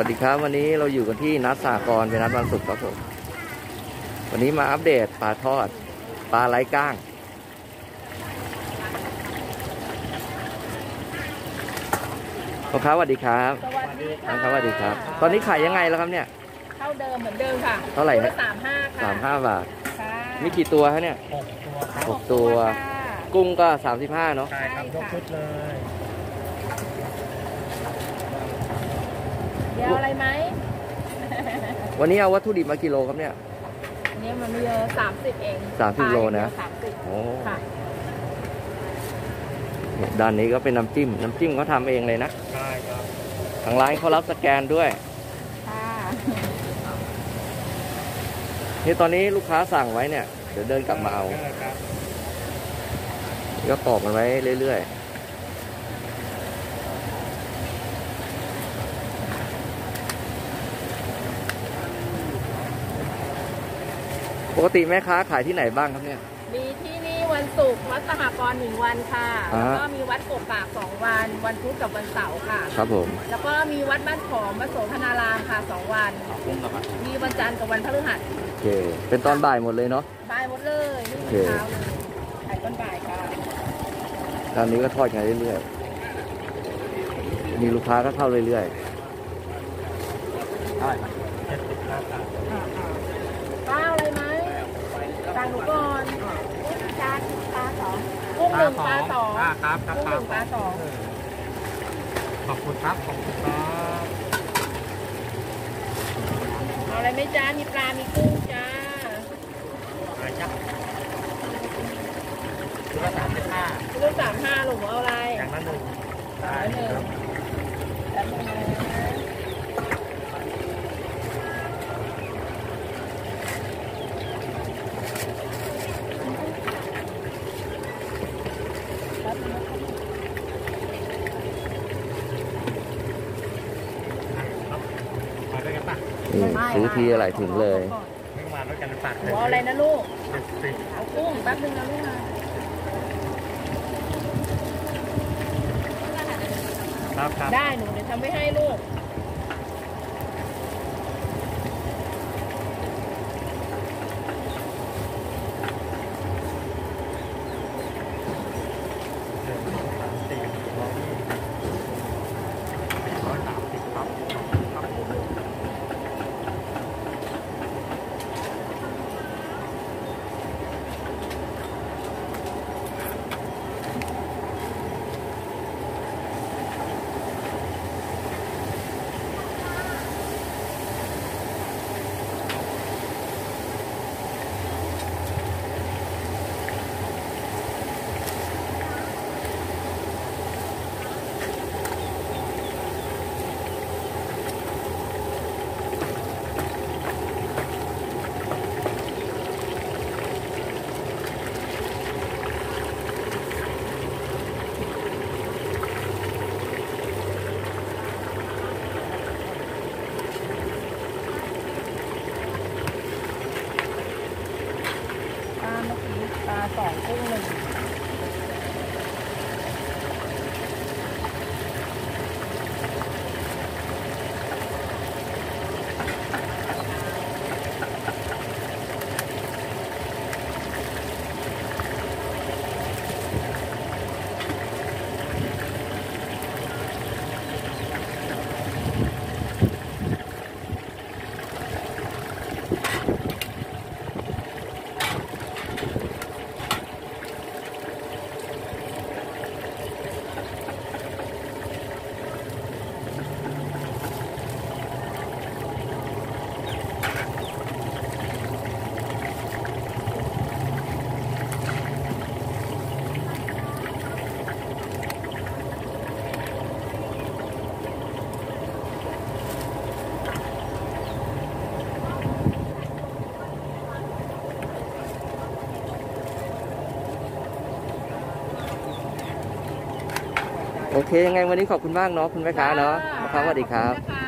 วัสดีครับวันนี้เราอยู่กันที่นัดสากรณ์เป็นนัดวันศุกร์ครับผมวันนี้มาอัปเดตปลาทอดปลาไหลก้างพ่อค้าสวัสดีครับสวัสดีครับตอนนี้ขายยังไงแล้วครับเนี่ยเท่าเดิมเหมือนเดิมค่ะเท่าไหร่ครับ35 บาทมีกี่ตัวครับเนี่ย6 ตัวกุ้งก็35เนาะใช่ครับยกชุดเลยเดี๋ยวอะไรไหมวันนี้เอาวัตถุดิบมากิโลครับเนี่ยวันนี้มันมีเยอะ30เอง30โลนะโอ้ด้านนี้ก็เป็นน้ำจิ้มเขาทำเองเลยนะใช่ครับทางร้านเขารับสแกนด้วยนี่ตอนนี้ลูกค้าสั่งไว้เนี่ยเดี๋ยวเดินกลับมาเอาก็ตอกมันไว้เรื่อยๆปกติแม่ค้าขายที่ไหนบ้างครับเนี่ยมีที่นี่วันศุกร์วัดสหกรณ์1วันค่ะแล้วก็มีวัดโกปาก2 วันวันพุธกับวันเสาร์ค่ะครับผมแล้วก็มีวัดบ้านขอมวัดโสธนารามค่ะ2 วันมีวันจันทร์กับวันพฤหัสโอเคเป็นตอนบ่ายหมดเลยเนาะบ่ายหมดเลยโอเคขายตอนบ่ายค่ะตอนนี้ก็ทอดกันเรื่อยๆมีลูกค้าก็เข้าเรื่อยๆได้ข้าวอะไรไหมปลาหนูก่อนปลาสองครับปลาสองขอบคุณครับเอาอะไรไหมจ้ามีปลามีกุ้งจ้าอะไรจ้าตัวละ35ตัว35หลงเอาอะไรอย่างนั้น1ซื้อทีอะไรถึงเลยมาด้วยกันตักเลยเอาอะไรนะลูกเอากุ้งแป๊บนึงนะลูกได้หนูเดี๋ยวทำไม่ให้ลูกโอเคยังไงวันนี้ขอบคุณมากเนาะคุณแม่ค้าเนาะสวัสดีครับ